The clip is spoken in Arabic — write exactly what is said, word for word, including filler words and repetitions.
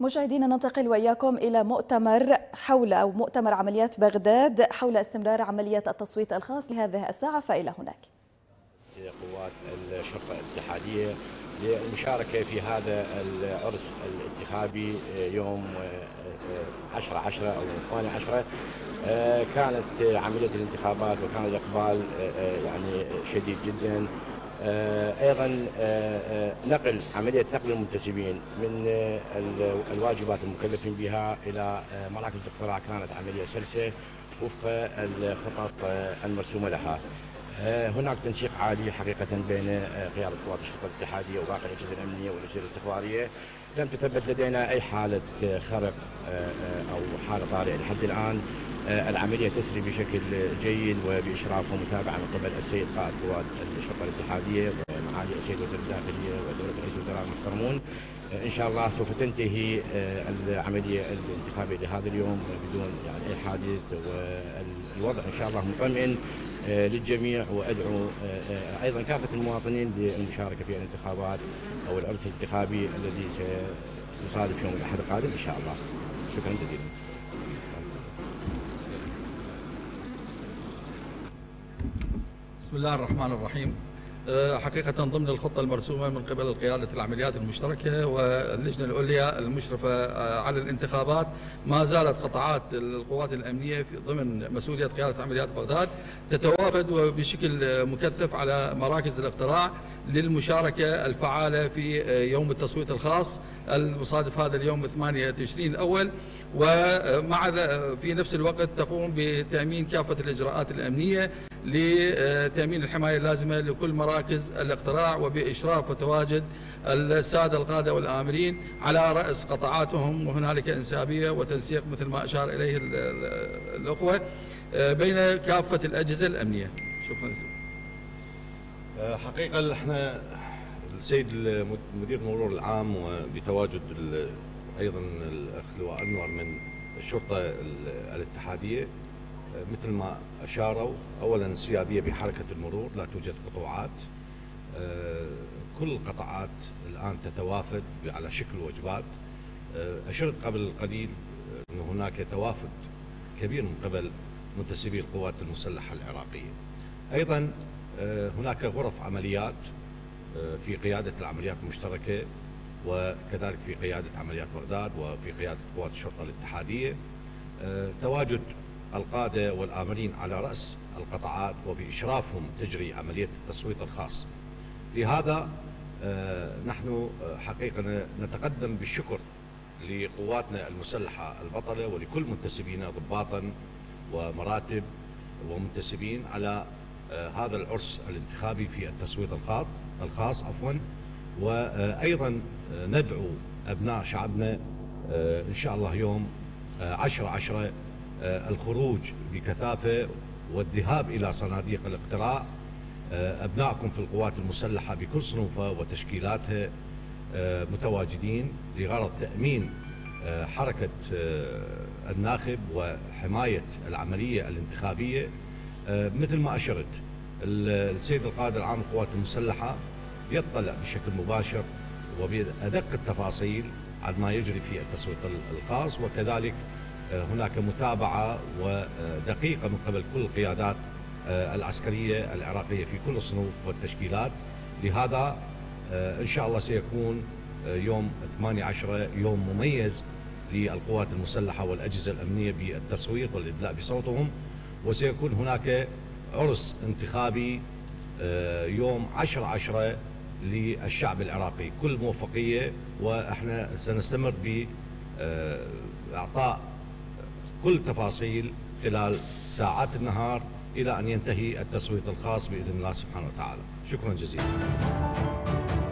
مشاهدينا ننتقل وإياكم إلى مؤتمر حول أو مؤتمر عمليات بغداد حول استمرار عملية التصويت الخاص لهذه الساعة، فإلى هناك. إلى قوات الشرطة الاتحادية للمشاركة في هذا العرس الانتخابي يوم عشرة عشرة أو ثمانية عشرة. كانت عملية الانتخابات وكان الإقبال يعني شديد جدا. أيضا نقل عملية نقل المنتسبين من الواجبات المكلفين بها إلى مراكز الاقتراع كانت عملية سلسة وفق الخطط المرسومة لها. هناك تنسيق عالي حقيقة بين قيادة قوات الشرطة الاتحادية وباقي الأجهزة الأمنية والأجهزة الاستخبارية. لم تثبت لدينا أي حالة خرق أو حالة طارئة لحد الآن. العملية تسري بشكل جيد وبإشراف ومتابعة من قبل السيد قائد قوات الشرطة الاتحادية ومعالي السيد وزير الداخلية ودولة رئيس الوزراء المحترمون. إن شاء الله سوف تنتهي العملية الانتخابية لهذا اليوم بدون يعني أي حادث، والوضع إن شاء الله مطمئن للجميع. وأدعو أيضا كافة المواطنين للمشاركة في الانتخابات أو العرس الانتخابي الذي سيصادف يوم الأحد القادم إن شاء الله. شكرا جزيلا. بسم الله الرحمن الرحيم. حقيقة ضمن الخطة المرسومة من قبل قيادة العمليات المشتركة واللجنة العليا المشرفة على الانتخابات ما زالت قطاعات القوات الأمنية ضمن مسؤولية قيادة عمليات بغداد تتوافد وبشكل مكثف على مراكز الاقتراع للمشاركة الفعالة في يوم التصويت الخاص المصادف هذا اليوم ثمانية تشرين الأول، ومع في نفس الوقت تقوم بتأمين كافة الإجراءات الأمنية لتأمين الحماية اللازمة لكل مراكز الاقتراع وبإشراف وتواجد السادة القادة والآمرين على رأس قطاعاتهم، وهنالك إنسابية وتنسيق مثل ما أشار إليه الأخوة بين كافة الأجهزة الأمنية. شكرا لكم. حقيقة احنا السيد مدير المرور العام وبتواجد أيضا الأخ لواء أنور من الشرطة الاتحادية مثل ما أشاروا، أولا السيادية بحركة المرور لا توجد قطوعات، كل القطاعات الآن تتوافد على شكل وجبات. أشرت قبل قليل أن هناك توافد كبير من قبل منتسبي القوات المسلحة العراقية. أيضا هناك غرف عمليات في قيادة العمليات المشتركة وكذلك في قيادة عمليات بغداد وفي قيادة قوات الشرطة الاتحادية. تواجد القادة والآمرين على رأس القطاعات وبإشرافهم تجري عملية التصويت الخاص. لهذا نحن حقيقة نتقدم بالشكر لقواتنا المسلحة البطلة ولكل منتسبينا ضباطا ومراتب ومنتسبين على هذا العرس الانتخابي في التصويت الخاص عفوا. وأيضا ندعو أبناء شعبنا إن شاء الله يوم عشرة عشرة الخروج بكثافة والذهاب إلى صناديق الاقتراع. أبنائكم في القوات المسلحة بكل صنوفها وتشكيلاتها متواجدين لغرض تأمين حركة الناخب وحماية العملية الانتخابية. مثل ما أشرت السيد القائد العام للقوات المسلحة يطلع بشكل مباشر وبأدق التفاصيل عن ما يجري في التصويت الخاص، وكذلك هناك متابعة ودقيقة من قبل كل القيادات العسكرية العراقية في كل الصنوف والتشكيلات. لهذا إن شاء الله سيكون يوم ثمانية عشرة يوم مميز للقوات المسلحة والأجهزة الأمنية بالتصويت والإدلاء بصوتهم، وسيكون هناك عرس انتخابي يوم عشرة عشرة للشعب العراقي. كل موفقية، وإحنا سنستمر بإعطاء كل تفاصيل خلال ساعات النهار إلى أن ينتهي التصويت الخاص بإذن الله سبحانه وتعالى. شكرا جزيلا.